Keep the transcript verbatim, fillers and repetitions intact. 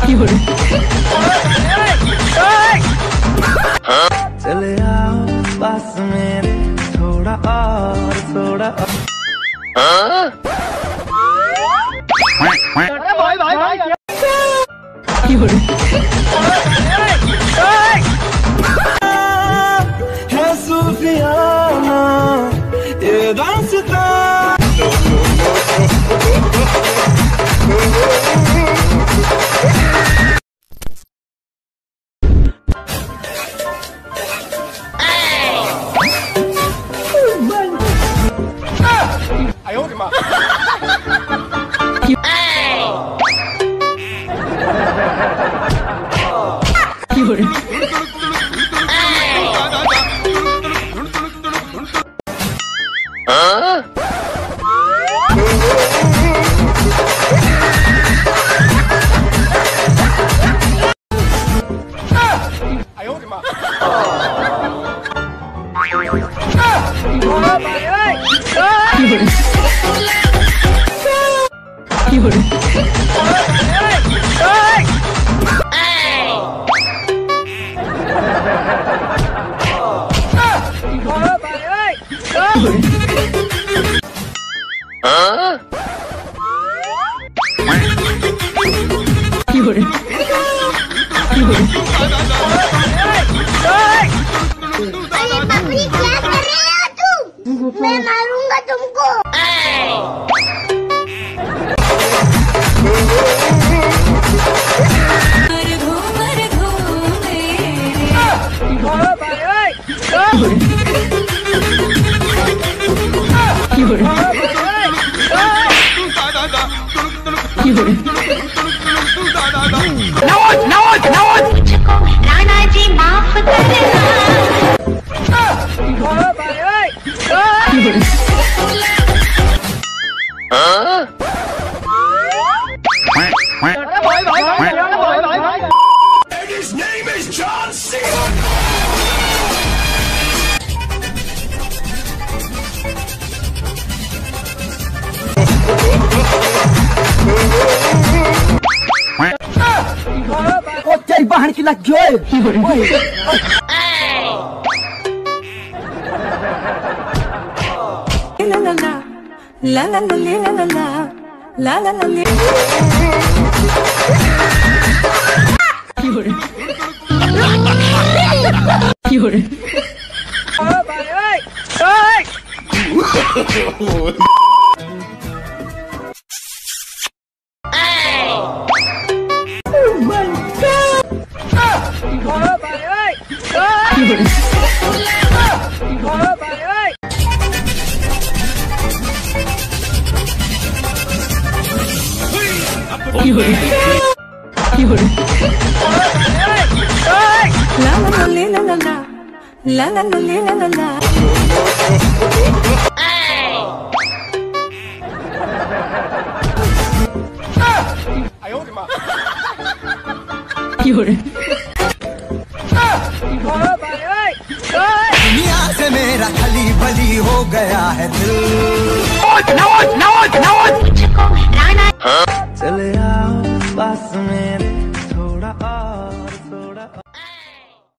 चले आओ पास मेरे थोड़ा और थोड़ा और। भाई भाई भाई है सूफियाना ये दास्तां। मेरा खली बली हो गया है दिल। नवाज नवाज नवाज